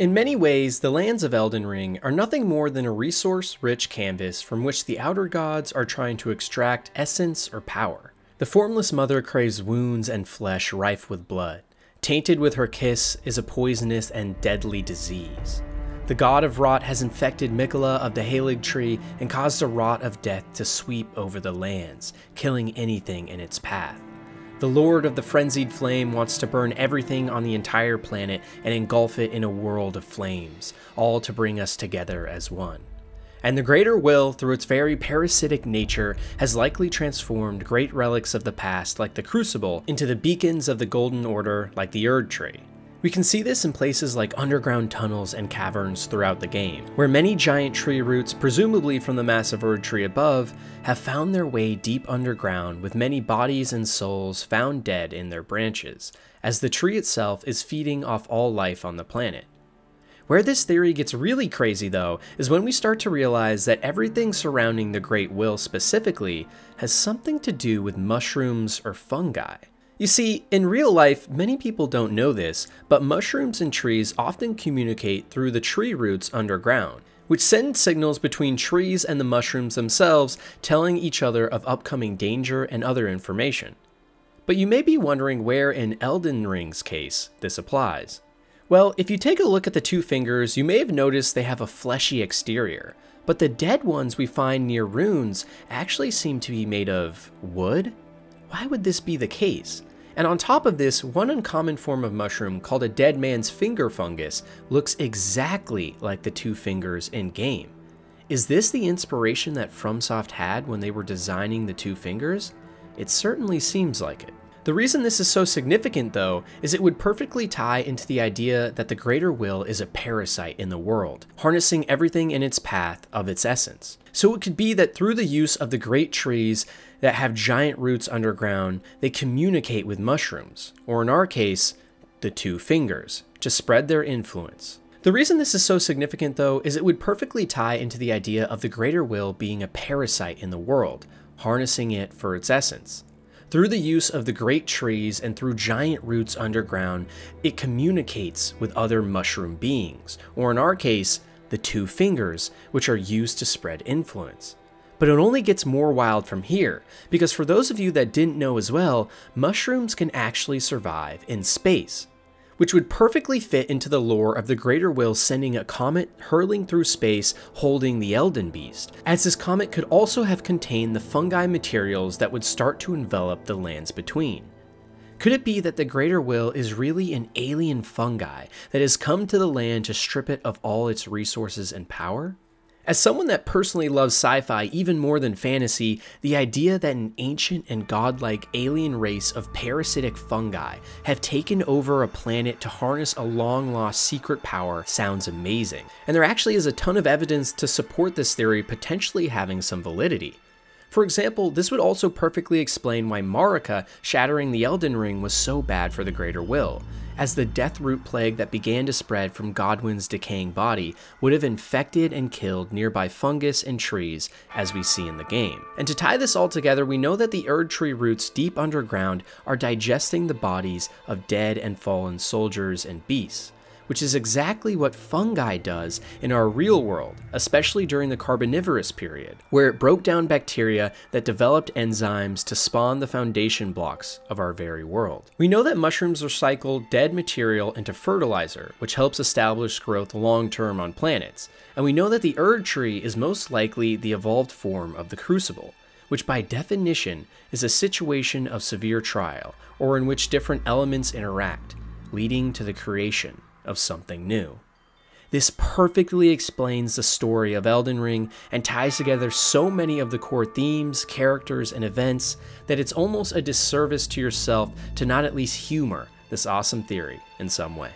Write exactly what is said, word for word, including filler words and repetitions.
In many ways, the lands of Elden Ring are nothing more than a resource-rich canvas from which the Outer Gods are trying to extract essence or power. The Formless Mother craves wounds and flesh rife with blood. Tainted with her kiss is a poisonous and deadly disease. The God of Rot has infected Miquella of the Halig Tree and caused a rot of death to sweep over the lands, killing anything in its path. The Lord of the Frenzied Flame wants to burn everything on the entire planet and engulf it in a world of flames, all to bring us together as one. And the Greater Will, through its very parasitic nature, has likely transformed great relics of the past like the Crucible into the beacons of the Golden Order like the Erdtree. We can see this in places like underground tunnels and caverns throughout the game, where many giant tree roots, presumably from the massive Erdtree above, have found their way deep underground with many bodies and souls found dead in their branches, as the tree itself is feeding off all life on the planet. Where this theory gets really crazy though, is when we start to realize that everything surrounding the Great Will specifically has something to do with mushrooms or fungi. You see, in real life, many people don't know this, but mushrooms and trees often communicate through the tree roots underground, which send signals between trees and the mushrooms themselves, telling each other of upcoming danger and other information. But you may be wondering where in Elden Ring's case this applies. Well, if you take a look at the two fingers, you may have noticed they have a fleshy exterior, but the dead ones we find near runes actually seem to be made of wood? Why would this be the case? And on top of this, one uncommon form of mushroom called a dead man's finger fungus looks exactly like the two fingers in game. Is this the inspiration that FromSoft had when they were designing the two fingers? It certainly seems like it. The reason this is so significant though, is it would perfectly tie into the idea that the Greater Will is a parasite in the world, harnessing everything in its path of its essence. So it could be that through the use of the great trees that have giant roots underground, they communicate with mushrooms, or in our case, the two fingers, to spread their influence. The reason this is so significant though, is it would perfectly tie into the idea of the Greater Will being a parasite in the world, harnessing it for its essence. Through the use of the great trees and through giant roots underground, it communicates with other mushroom beings, or in our case, the two fingers, which are used to spread influence. But it only gets more wild from here, because for those of you that didn't know as well, mushrooms can actually survive in space, which would perfectly fit into the lore of the Greater Will sending a comet hurling through space holding the Elden Beast, as this comet could also have contained the fungi materials that would start to envelop the lands between. Could it be that the Greater Will is really an alien fungi that has come to the land to strip it of all its resources and power? As someone that personally loves sci-fi even more than fantasy, the idea that an ancient and godlike alien race of parasitic fungi have taken over a planet to harness a long-lost secret power sounds amazing, and there actually is a ton of evidence to support this theory potentially having some validity. For example, this would also perfectly explain why Marika shattering the Elden Ring was so bad for the Greater Will, as the death root plague that began to spread from Godwin's decaying body would have infected and killed nearby fungus and trees as we see in the game. And to tie this all together, we know that the Erdtree roots deep underground are digesting the bodies of dead and fallen soldiers and beasts, which is exactly what fungi does in our real world, especially during the Carboniferous period, where it broke down bacteria that developed enzymes to spawn the foundation blocks of our very world. We know that mushrooms recycle dead material into fertilizer, which helps establish growth long-term on planets, and we know that the Erdtree is most likely the evolved form of the Crucible, which by definition is a situation of severe trial, or in which different elements interact, leading to the creation of something new. This perfectly explains the story of Elden Ring and ties together so many of the core themes, characters, and events that it's almost a disservice to yourself to not at least humor this awesome theory in some way.